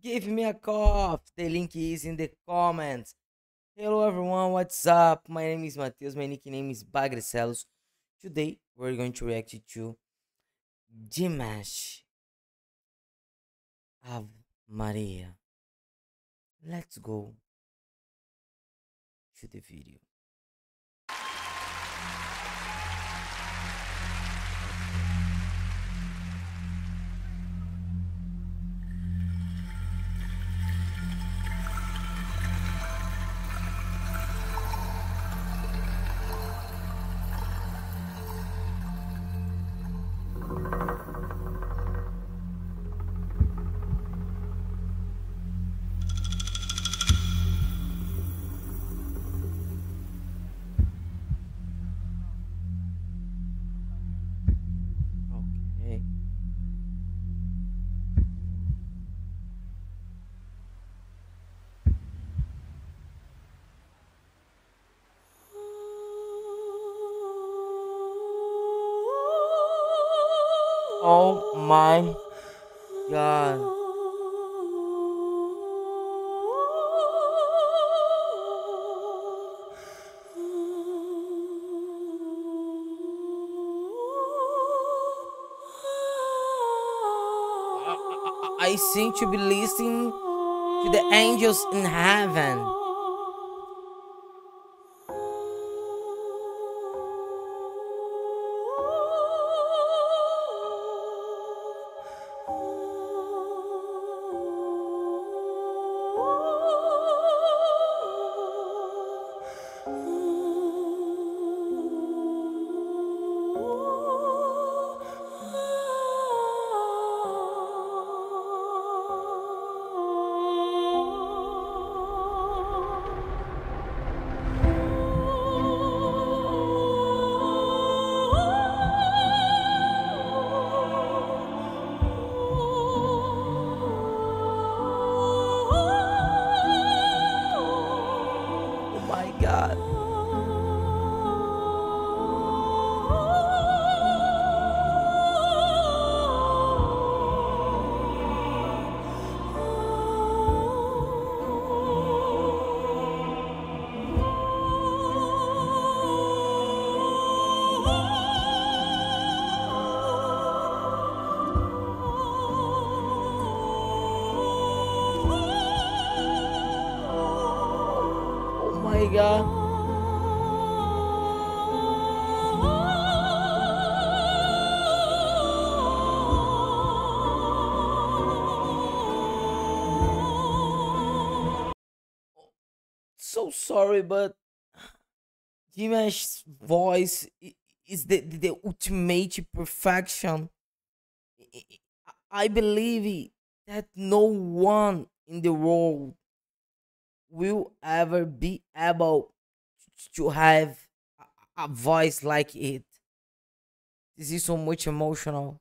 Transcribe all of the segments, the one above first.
Give me a cough. The link is in the comments. Hello everyone, what's up? My name is Matheus, my nickname is Bagreselos. Today we're going to react to Dimash, Ave Maria. Let's go to the video. Oh my God. I seem to be listening to the angels in heaven. Go. So sorry, but Dimash's voice is the ultimate perfection. I believe that no one in the world will ever be able to have a voice like it. This is so much emotional.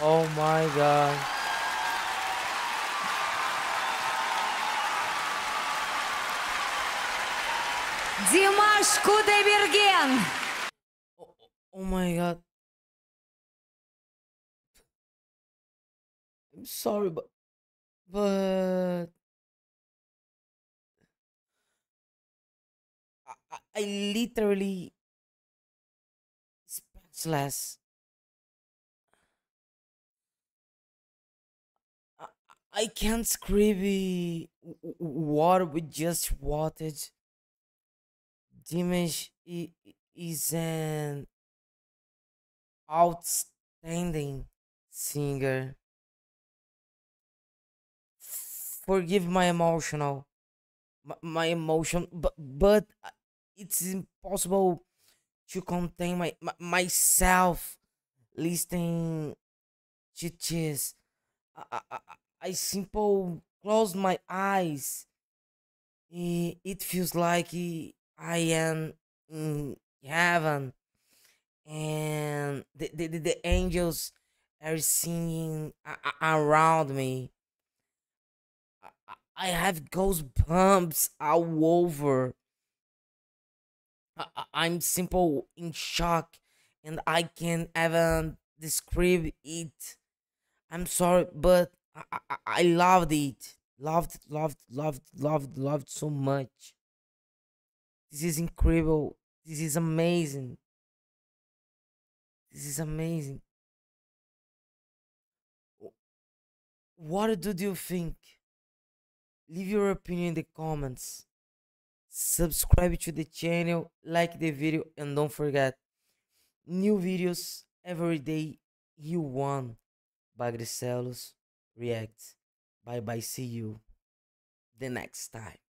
Oh my God. Dimash, oh my God. I'm sorry, but I literally speechless. I can't scream what we just watched. Dimash is an outstanding singer. Forgive my emotion, but it's impossible to contain myself listening to this. I simply close my eyes. It feels like I am in heaven, and the angels are singing around me. I have goosebumps all over. I'm simply in shock, and I can't even describe it. I'm sorry, but I loved it. Loved so much. This is incredible. This is amazing. This is amazing. What do you think? Leave your opinion in the comments. Subscribe to the channel, like the video, and don't forget, new videos every day. You won. Bagricelos Reacts. Bye bye. See you the next time.